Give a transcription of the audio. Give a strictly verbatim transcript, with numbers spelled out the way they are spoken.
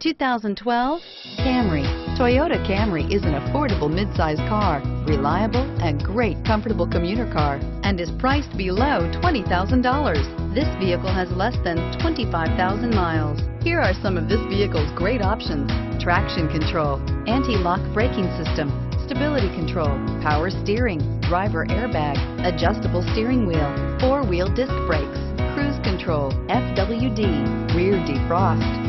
two thousand twelve Camry. Toyota Camry is an affordable midsize car, reliable and great comfortable commuter car, and is priced below twenty thousand dollars. This vehicle has less than twenty-five thousand miles. Here are some of this vehicle's great options: traction control, anti-lock braking system, stability control, power steering, driver airbag, adjustable steering wheel, four-wheel disc brakes, cruise control, F W D, rear defrost.